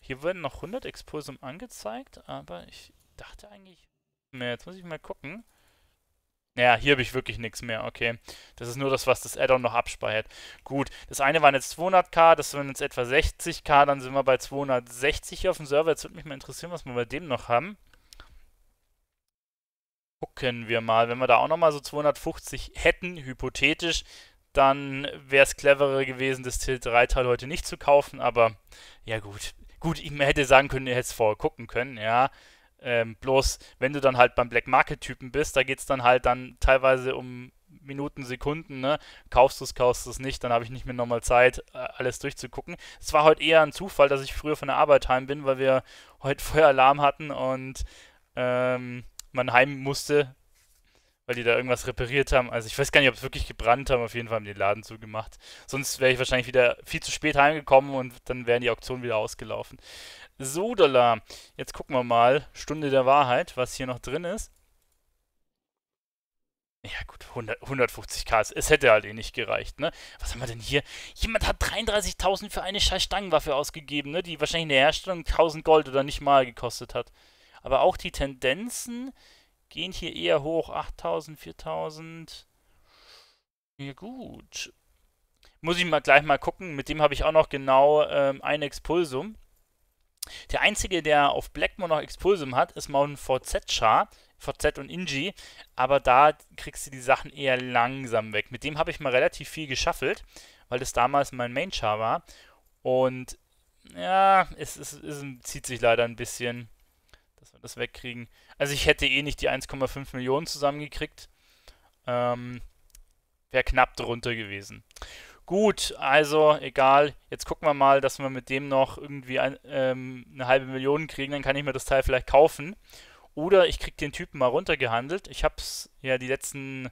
Hier werden noch hundert Expulsum angezeigt, aber ich dachte eigentlich... Jetzt muss ich mal gucken. Naja, hier habe ich wirklich nichts mehr, okay. Das ist nur das, was das Add-on noch abspeichert. Gut, das eine waren jetzt zweihunderttausend, das waren jetzt etwa sechzigtausend, dann sind wir bei zweihundertsechzig hier auf dem Server. Jetzt würde mich mal interessieren, was wir bei dem noch haben. Gucken wir mal, wenn wir da auch nochmal so zweihundertfünfzig hätten, hypothetisch, dann wäre es cleverer gewesen, das Tilt drei Teil heute nicht zu kaufen, aber ja gut. Gut, ich hätte sagen können, ihr hättet es vorher gucken können, ja. Ähm, bloß, wenn du dann halt beim Black Market Typen bist, da geht es dann halt dann teilweise um Minuten, Sekunden, ne? Kaufst du es, kaufst du es nicht, dann habe ich nicht mehr nochmal Zeit, alles durchzugucken. Es war heute eher ein Zufall, dass ich früher von der Arbeit heim bin, weil wir heute Feueralarm hatten und ähm, man heim musste, weil die da irgendwas repariert haben. Also ich weiß gar nicht, ob es wirklich gebrannt haben, auf jeden Fall haben die den Laden zugemacht. Sonst wäre ich wahrscheinlich wieder viel zu spät heimgekommen und dann wären die Auktionen wieder ausgelaufen. So, Dollar. Jetzt gucken wir mal, Stunde der Wahrheit, was hier noch drin ist. Ja gut, hundert, hundertfünfzigtausend, es hätte halt eh nicht gereicht, ne? Was haben wir denn hier? Jemand hat dreiunddreißigtausend für eine scheiß Stangenwaffe ausgegeben, ne? Die wahrscheinlich in der Herstellung tausend Gold oder nicht mal gekostet hat. Aber auch die Tendenzen gehen hier eher hoch, achttausend, viertausend. Ja gut. Muss ich mal gleich mal gucken, mit dem habe ich auch noch genau ähm, ein Expulsum. Der einzige, der auf Blackmoor noch Expulsum hat, ist mal ein V Z-Char, V Z und Inji, aber da kriegst du die Sachen eher langsam weg. Mit dem habe ich mal relativ viel geschaffelt, weil das damals mein Main-Char war. Und ja, es, es, es zieht sich leider ein bisschen, dass wir das wegkriegen. Also ich hätte eh nicht die eins Komma fünf Millionen zusammengekriegt. Ähm, wäre knapp drunter gewesen. Gut, also egal, jetzt gucken wir mal, dass wir mit dem noch irgendwie ein, ähm, eine halbe Million kriegen, dann kann ich mir das Teil vielleicht kaufen. Oder ich kriege den Typen mal runtergehandelt. Ich habe es ja die letzten,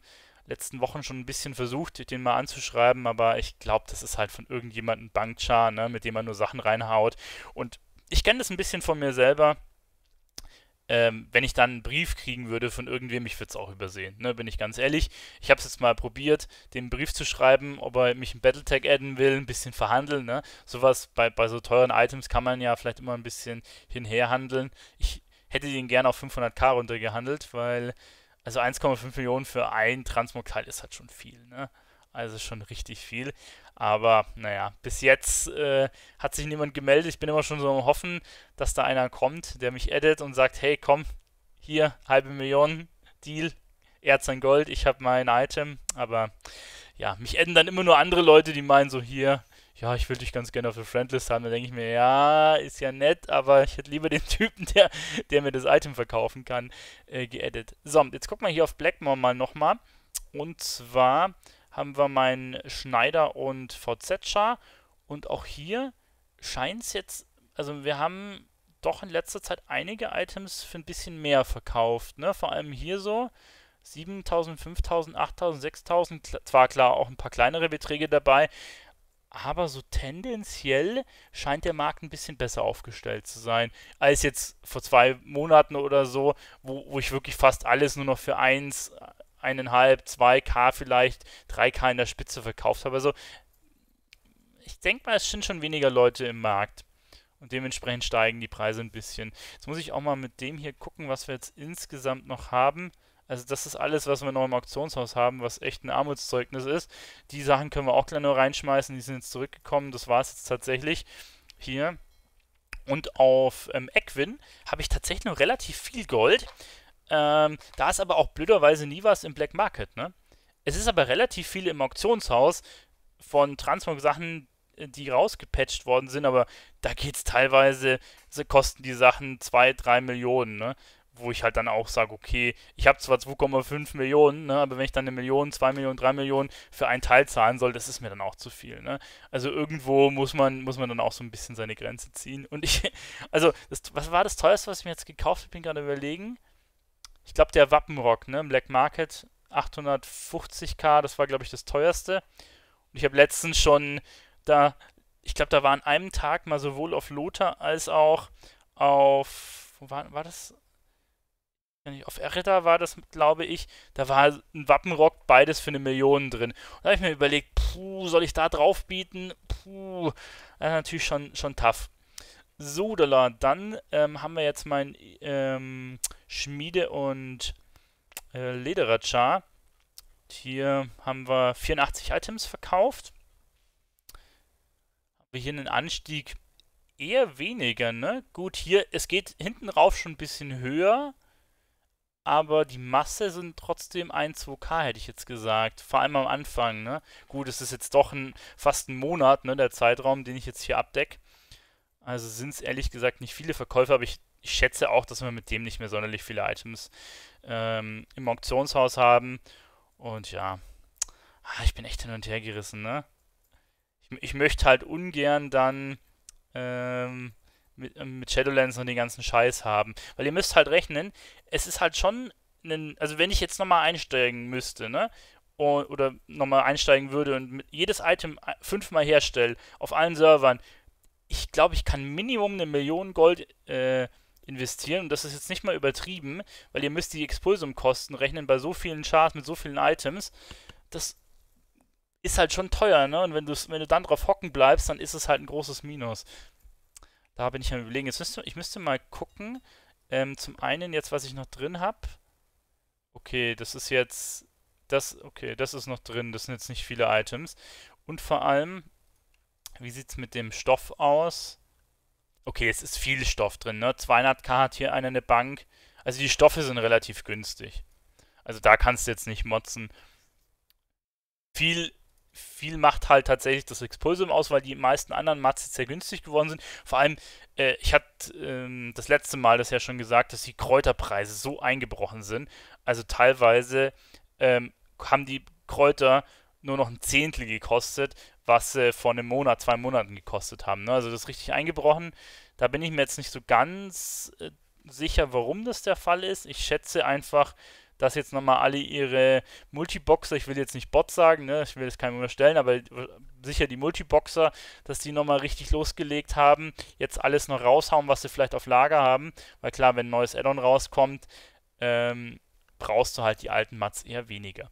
letzten Wochen schon ein bisschen versucht, den mal anzuschreiben, aber ich glaube, das ist halt von irgendjemandem ein Bankchar, ne, mit dem man nur Sachen reinhaut. Und ich kenne das ein bisschen von mir selber. Ähm, wenn ich dann einen Brief kriegen würde von irgendwem, ich würde es auch übersehen, ne, bin ich ganz ehrlich. Ich habe es jetzt mal probiert, den Brief zu schreiben, ob er mich in Battletech adden will, ein bisschen verhandeln, ne, sowas, bei, bei so teuren Items kann man ja vielleicht immer ein bisschen hinher handeln. Ich hätte den gerne auf fünfhunderttausend runtergehandelt, weil, also eins Komma fünf Millionen für ein Transmog-Teil ist halt schon viel, ne, also schon richtig viel. Aber, naja, bis jetzt äh, hat sich niemand gemeldet. Ich bin immer schon so am Hoffen, dass da einer kommt, der mich addet und sagt, hey, komm, hier, halbe Million, Deal, er hat sein Gold, ich habe mein Item. Aber, ja, mich adden dann immer nur andere Leute, die meinen so, hier, ja, ich will dich ganz gerne auf der Friendlist haben. Da denke ich mir, ja, ist ja nett, aber ich hätte lieber den Typen, der, der mir das Item verkaufen kann, äh, geaddet. So, jetzt gucken wir hier auf Blackmoor mal nochmal. Und zwar... haben wir meinen Schneider und V Z-Char und auch hier scheint es jetzt, also wir haben doch in letzter Zeit einige Items für ein bisschen mehr verkauft, ne? Vor allem hier so siebentausend, fünftausend, achttausend, sechstausend, zwar klar auch ein paar kleinere Beträge dabei, aber so tendenziell scheint der Markt ein bisschen besser aufgestellt zu sein, als jetzt vor zwei Monaten oder so, wo, wo ich wirklich fast alles nur noch für eins... eineinhalb, zwei K vielleicht, drei K in der Spitze verkauft habe. Also, ich denke mal, es sind schon weniger Leute im Markt. Und dementsprechend steigen die Preise ein bisschen. Jetzt muss ich auch mal mit dem hier gucken, was wir jetzt insgesamt noch haben. Also, das ist alles, was wir noch im Auktionshaus haben, was echt ein Armutszeugnis ist. Die Sachen können wir auch gleich nur reinschmeißen. Die sind jetzt zurückgekommen. Das war es jetzt tatsächlich. Hier. Und auf ähm, Aegwynn habe ich tatsächlich noch relativ viel Gold. Ähm, da ist aber auch blöderweise nie was im Black Market, ne? Es ist aber relativ viel im Auktionshaus von Transmog-Sachen, die rausgepatcht worden sind, aber da geht es teilweise, so kosten die Sachen zwei, drei Millionen, ne? Wo ich halt dann auch sage, okay, ich habe zwar zwei Komma fünf Millionen, ne, aber wenn ich dann eine Million, zwei Millionen, drei Millionen für einen Teil zahlen soll, das ist mir dann auch zu viel, ne? Also irgendwo muss man, muss man dann auch so ein bisschen seine Grenze ziehen. Und ich, also, das, was war das teuerste, was ich mir jetzt gekauft habe? Ich bin gerade überlegen. Ich glaube, der Wappenrock, ne, Black Market, achthundertfünfzigtausend, das war, glaube ich, das teuerste. Und ich habe letztens schon da, ich glaube, da war an einem Tag mal sowohl auf Lothar als auch auf Wo war, war das? Auf Errita war das, glaube ich, da war ein Wappenrock, beides für eine Million drin. Und da habe ich mir überlegt, puh, soll ich da drauf bieten? Puh, das ist natürlich schon, schon tough. So, Dollar, dann ähm, haben wir jetzt mein ähm, Schmiede- und äh, Lederer-Char. Hier haben wir vierundachtzig Items verkauft. Haben wir hier einen Anstieg? Eher weniger, ne? Gut, hier, es geht hinten rauf schon ein bisschen höher. Aber die Masse sind trotzdem ein, zwei K, hätte ich jetzt gesagt. Vor allem am Anfang, ne? Gut, es ist jetzt doch ein, fast ein Monat, ne, der Zeitraum, den ich jetzt hier abdecke. Also sind es ehrlich gesagt nicht viele Verkäufe, aber ich, ich schätze auch, dass wir mit dem nicht mehr sonderlich viele Items ähm, im Auktionshaus haben. Und ja, ah, ich bin echt hin und her gerissen, ne? Ich, ich möchte halt ungern dann ähm, Mit, mit Shadowlands und den ganzen Scheiß haben. Weil ihr müsst halt rechnen, es ist halt schon ein, also wenn ich jetzt nochmal einsteigen müsste, ne, o oder nochmal einsteigen würde und mit jedes Item fünfmal herstelle, auf allen Servern, ich glaube, ich kann Minimum eine Million Gold äh, investieren, und das ist jetzt nicht mal übertrieben, weil ihr müsst die Expulsum-Kosten rechnen bei so vielen Chars mit so vielen Items. Das ist halt schon teuer, ne, und wenn, wenn du dann drauf hocken bleibst, dann ist es halt ein großes Minus. Da bin ich am Überlegen. Jetzt müsste, ich müsste mal gucken. Ähm, zum einen jetzt, was ich noch drin habe. Okay, das ist jetzt... das, okay, das ist noch drin. Das sind jetzt nicht viele Items. Und vor allem, wie sieht es mit dem Stoff aus? Okay, es ist viel Stoff drin, ne? zweihundert K hat hier einer eine Bank. Also die Stoffe sind relativ günstig. Also da kannst du jetzt nicht motzen. Viel... Viel macht halt tatsächlich das Expulsum aus, weil die meisten anderen Mats jetzt sehr günstig geworden sind. Vor allem, äh, ich hatte ähm, das letzte Mal das ja schon gesagt, dass die Kräuterpreise so eingebrochen sind. Also teilweise ähm, haben die Kräuter nur noch ein Zehntel gekostet, was sie äh, vor einem Monat, zwei Monaten gekostet haben, ne? Also das ist richtig eingebrochen. Da bin ich mir jetzt nicht so ganz äh, sicher, warum das der Fall ist. Ich schätze einfach, dass jetzt nochmal alle ihre Multiboxer, ich will jetzt nicht Bots sagen, ne, ich will jetzt keinem unterstellen, aber sicher die Multiboxer, dass die nochmal richtig losgelegt haben, jetzt alles noch raushauen, was sie vielleicht auf Lager haben, weil klar, wenn ein neues Addon rauskommt, ähm, brauchst du halt die alten Mats eher weniger.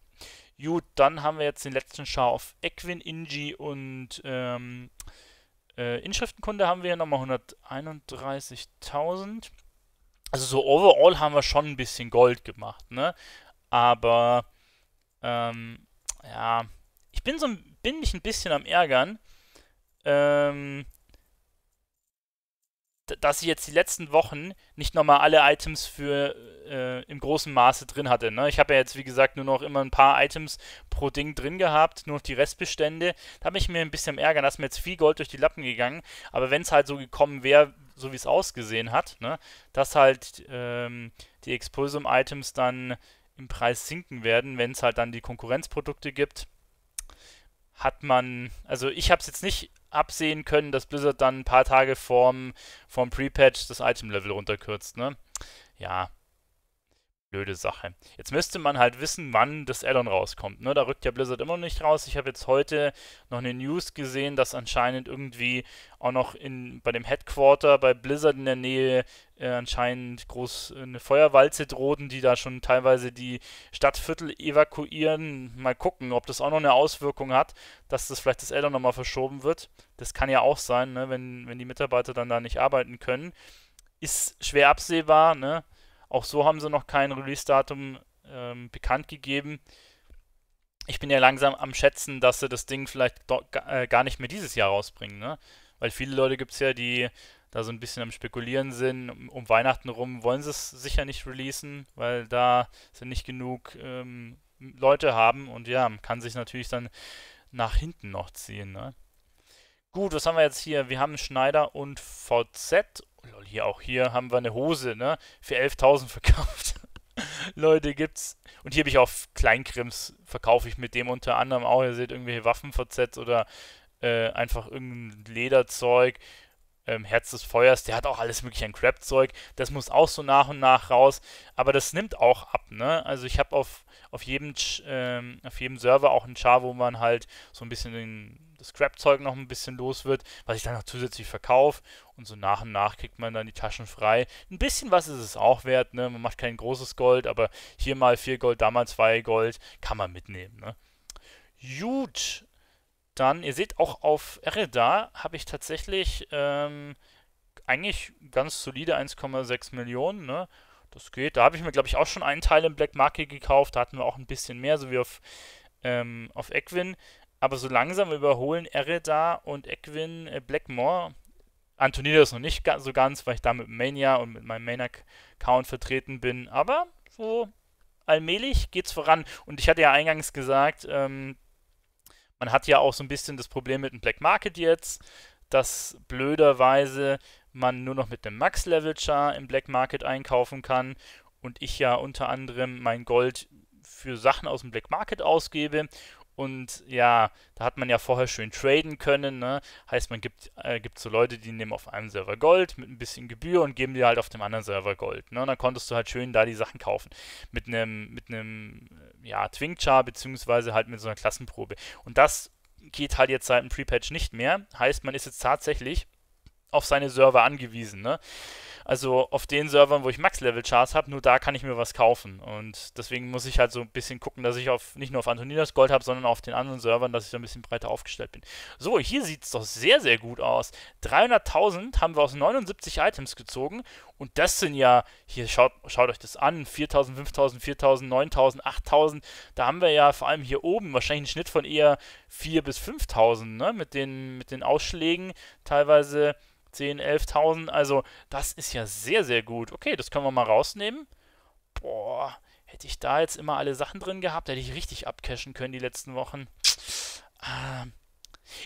Gut, dann haben wir jetzt den letzten Schau auf Aegwynn, Inji und ähm, äh, Inschriftenkunde haben wir hier nochmal hunderteinunddreißigtausend. Also so overall haben wir schon ein bisschen Gold gemacht, ne? Aber, ähm, ja, ich bin, so, bin mich ein bisschen am Ärgern, ähm, dass ich jetzt die letzten Wochen nicht nochmal alle Items für, äh, im großen Maße drin hatte, ne? Ich habe ja jetzt, wie gesagt, nur noch immer ein paar Items pro Ding drin gehabt, nur noch die Restbestände. Da bin ich mir ein bisschen am Ärgern, da ist mir jetzt viel Gold durch die Lappen gegangen, aber wenn es halt so gekommen wäre, so wie es ausgesehen hat, ne, dass halt ähm, die Expulsum-Items dann im Preis sinken werden, wenn es halt dann die Konkurrenzprodukte gibt, hat man, also ich habe es jetzt nicht absehen können, dass Blizzard dann ein paar Tage vorm, vorm Pre-Patch das Item-Level runterkürzt, ne? Ja, blöde Sache. Jetzt müsste man halt wissen, wann das Addon rauskommt, ne? Da rückt ja Blizzard immer noch nicht raus. Ich habe jetzt heute noch eine News gesehen, dass anscheinend irgendwie auch noch in, bei dem Headquarter bei Blizzard in der Nähe äh, anscheinend groß äh, eine Feuerwalze droht, die da schon teilweise die Stadtviertel evakuieren. Mal gucken, ob das auch noch eine Auswirkung hat, dass das vielleicht das Addon nochmal verschoben wird. Das kann ja auch sein, ne? Wenn, wenn die Mitarbeiter dann da nicht arbeiten können. Ist schwer absehbar, ne? Auch so haben sie noch kein Release-Datum ähm, bekannt gegeben. Ich bin ja langsam am Schätzen, dass sie das Ding vielleicht äh, gar nicht mehr dieses Jahr rausbringen, ne? Weil viele Leute gibt es ja, die da so ein bisschen am Spekulieren sind. Um, um Weihnachten rum wollen sie es sicher nicht releasen, weil da sie nicht genug ähm, Leute haben. Und ja, kann sich natürlich dann nach hinten noch ziehen, ne? Gut, was haben wir jetzt hier? Wir haben Schneider und V Z. Hier, auch hier haben wir eine Hose, ne, für elftausend verkauft. Leute, gibt's. Und hier habe ich auch Kleinkrams, verkaufe ich mit dem unter anderem auch. Ihr seht irgendwelche Waffen versetzt oder äh, einfach irgendein Lederzeug. ähm, Herz des Feuers, der hat auch alles mögliche an Crap-Zeug, das muss auch so nach und nach raus, aber das nimmt auch ab, ne? Also ich habe auf, auf, ähm, auf jedem Server auch einen Char, wo man halt so ein bisschen den, das Crap-Zeug noch ein bisschen los wird, was ich dann noch zusätzlich verkaufe, und so nach und nach kriegt man dann die Taschen frei. Ein bisschen was ist es auch wert, ne? Man macht kein großes Gold, aber hier mal vier Gold, da mal zwei Gold, kann man mitnehmen, ne? Gut, dann, ihr seht auch auf Eredar habe ich tatsächlich ähm, eigentlich ganz solide eins Komma sechs Millionen, ne? Das geht, da habe ich mir glaube ich auch schon einen Teil im Black Market gekauft, da hatten wir auch ein bisschen mehr, so wie auf, ähm, auf Aegwynn, aber so langsam überholen Eredar und Aegwynn äh, Blackmoore. Antonidas noch nicht so ganz, weil ich da mit Mania und mit meinem Main-Account vertreten bin, aber so allmählich geht's voran, und ich hatte ja eingangs gesagt, ähm, man hat ja auch so ein bisschen das Problem mit dem Black Market jetzt, dass blöderweise man nur noch mit einem Max-Level-Char im Black Market einkaufen kann und ich ja unter anderem mein Gold für Sachen aus dem Black Market ausgebe, und ja, da hat man ja vorher schön traden können, ne? Heißt, man gibt, äh, gibt so Leute, die nehmen auf einem Server Gold mit ein bisschen Gebühr und geben dir halt auf dem anderen Server Gold, ne? Und dann konntest du halt schön da die Sachen kaufen mit einem mit einem ja, Twink-Char beziehungsweise halt mit so einer Klassenprobe. Und das geht halt jetzt seit dem Pre-Patch nicht mehr. Heißt, man ist jetzt tatsächlich auf seine Server angewiesen, ne? Also auf den Servern, wo ich Max-Level-Chars habe, nur da kann ich mir was kaufen. Und deswegen muss ich halt so ein bisschen gucken, dass ich auf nicht nur auf Antonidas Gold habe, sondern auf den anderen Servern, dass ich da ein bisschen breiter aufgestellt bin. So, hier sieht es doch sehr, sehr gut aus. dreihunderttausend haben wir aus neunundsiebzig Items gezogen. Und das sind ja, hier schaut, schaut euch das an, viertausend, fünftausend, viertausend, neuntausend, achttausend. Da haben wir ja vor allem hier oben wahrscheinlich einen Schnitt von eher viertausend bis fünftausend, ne? Mit den, mit den Ausschlägen teilweise zehn, elftausend, also das ist ja sehr, sehr gut. Okay, das können wir mal rausnehmen. Boah, hätte ich da jetzt immer alle Sachen drin gehabt, hätte ich richtig abcashen können die letzten Wochen. Ähm,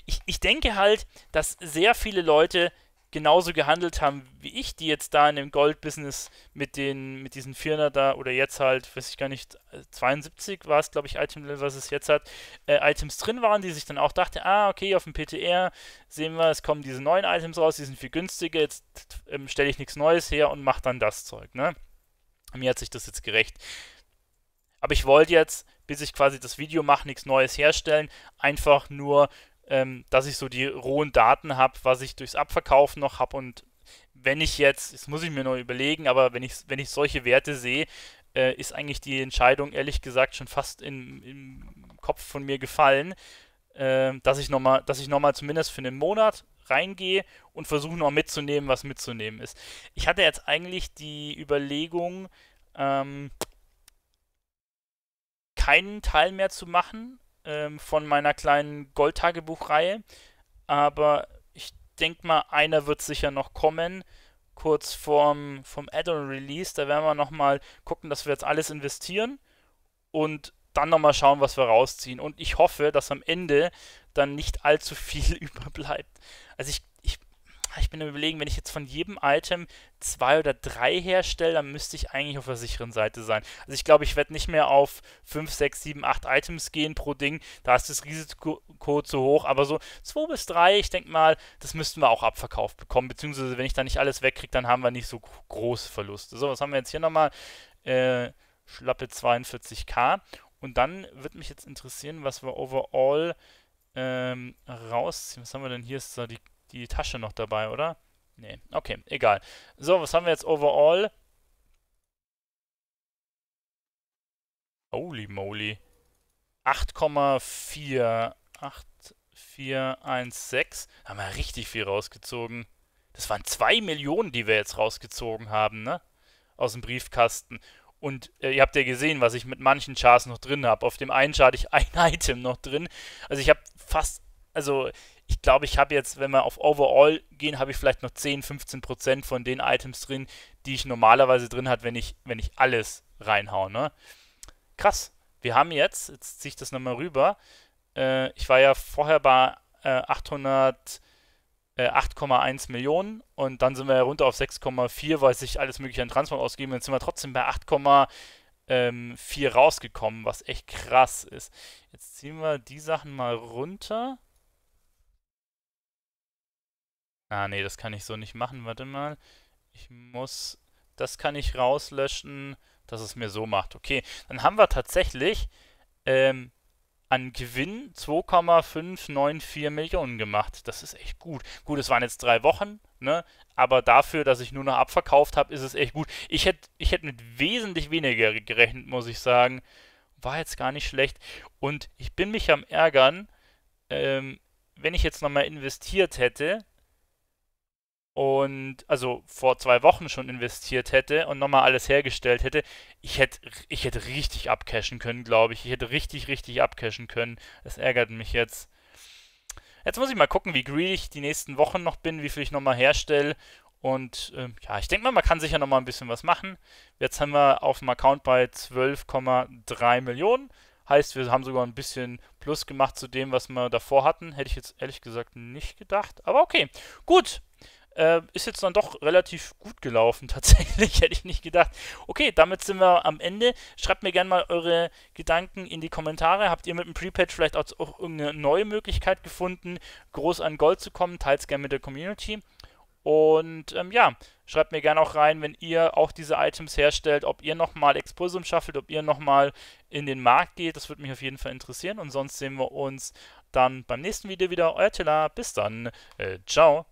ich, ich denke halt, dass sehr viele Leute genauso gehandelt haben wie ich, die jetzt da in dem Gold-Business mit den mit diesen vierhunderter oder jetzt halt, weiß ich gar nicht, zweiundsiebzig war es, glaube ich, Item, was es jetzt hat, äh, Items drin waren, die sich dann auch dachte, ah, okay, auf dem P T R sehen wir, es kommen diese neuen Items raus, die sind viel günstiger, jetzt ähm, stelle ich nichts Neues her und mache dann das Zeug, ne? Mir hat sich das jetzt gerecht. Aber ich wollte jetzt, bis ich quasi das Video mache, nichts Neues herstellen, einfach nur dass ich so die rohen Daten habe, was ich durchs Abverkaufen noch habe, und wenn ich jetzt, das muss ich mir noch überlegen, aber wenn ich, wenn ich solche Werte sehe, äh, ist eigentlich die Entscheidung, ehrlich gesagt, schon fast in, im Kopf von mir gefallen, äh, dass ich nochmal, dass ich nochmal zumindest für einen Monat reingehe und versuche noch mitzunehmen, was mitzunehmen ist. Ich hatte jetzt eigentlich die Überlegung, ähm, keinen Teil mehr zu machen, von meiner kleinen Goldtagebuchreihe, aber ich denke mal, einer wird sicher noch kommen, kurz vorm, vom Add-on-Release, da werden wir nochmal gucken, dass wir jetzt alles investieren und dann nochmal schauen, was wir rausziehen, und ich hoffe, dass am Ende dann nicht allzu viel überbleibt. Also ich, ich, ich bin am Überlegen, wenn ich jetzt von jedem Item zwei oder drei herstelle, dann müsste ich eigentlich auf der sicheren Seite sein. Also ich glaube, ich werde nicht mehr auf fünf, sechs, sieben, acht Items gehen pro Ding. Da ist das Risiko zu hoch. Aber so zwei bis drei, ich denke mal, das müssten wir auch abverkauft bekommen. Beziehungsweise, wenn ich da nicht alles wegkriege, dann haben wir nicht so große Verluste. So, was haben wir jetzt hier nochmal? Äh, schlappe zweiundvierzigtausend. Und dann wird mich jetzt interessieren, was wir overall ähm, rausziehen. Was haben wir denn hier? Ist da die, die Tasche noch dabei, oder? Nee, okay, egal. So, was haben wir jetzt overall? Holy moly. acht Komma vier, acht Komma vier eins sechs. Haben wir richtig viel rausgezogen. Das waren zwei Millionen, die wir jetzt rausgezogen haben, ne? Aus dem Briefkasten. Und äh, ihr habt ja gesehen, was ich mit manchen Chars noch drin habe. Auf dem einen Char hatte ich ein Item noch drin. Also ich habe fast, also... Ich glaube, ich habe jetzt, wenn wir auf Overall gehen, habe ich vielleicht noch zehn, fünfzehn Prozent von den Items drin, die ich normalerweise drin hatte, wenn ich, wenn ich alles reinhaue, ne? Krass. Wir haben jetzt, jetzt ziehe ich das nochmal rüber, äh, ich war ja vorher bei äh, acht Komma eins Millionen und dann sind wir ja runter auf sechs Komma vier, weil sich alles mögliche an Transfer ausgeben. Jetzt sind wir trotzdem bei acht Komma vier rausgekommen, was echt krass ist. Jetzt ziehen wir die Sachen mal runter. Ah, nee, das kann ich so nicht machen. Warte mal. Ich muss... Das kann ich rauslöschen, dass es mir so macht. Okay, dann haben wir tatsächlich ähm, an Gewinn zwei Komma fünf neun vier Millionen gemacht. Das ist echt gut. Gut, es waren jetzt drei Wochen, ne? Aber dafür, dass ich nur noch abverkauft habe, ist es echt gut. Ich hätte ich hätt mit wesentlich weniger gerechnet, muss ich sagen. War jetzt gar nicht schlecht. Und ich bin mich am Ärgern, ähm, wenn ich jetzt nochmal investiert hätte... Und, also vor zwei Wochen schon investiert hätte und nochmal alles hergestellt hätte, ich hätte ich hätte richtig abcashen können, glaube ich. Ich hätte richtig, richtig abcashen können. Das ärgert mich jetzt. Jetzt muss ich mal gucken, wie greedy ich die nächsten Wochen noch bin, wie viel ich nochmal herstelle. Und, ähm, ja, ich denke mal, man kann sicher nochmal ein bisschen was machen. Jetzt haben wir auf dem Account bei zwölf Komma drei Millionen. Heißt, wir haben sogar ein bisschen Plus gemacht zu dem, was wir davor hatten. Hätte ich jetzt ehrlich gesagt nicht gedacht. Aber okay, gut. Äh, ist jetzt dann doch relativ gut gelaufen, tatsächlich, hätte ich nicht gedacht. Okay, damit sind wir am Ende. Schreibt mir gerne mal eure Gedanken in die Kommentare. Habt ihr mit dem Prepatch vielleicht auch, auch irgendeine neue Möglichkeit gefunden, groß an Gold zu kommen? Teilt es gerne mit der Community. Und ähm, ja, schreibt mir gerne auch rein, wenn ihr auch diese Items herstellt, ob ihr nochmal Expulsum schaffelt, ob ihr nochmal in den Markt geht. Das würde mich auf jeden Fall interessieren. Und sonst sehen wir uns dann beim nächsten Video wieder. Euer Tilla, bis dann. Äh, ciao.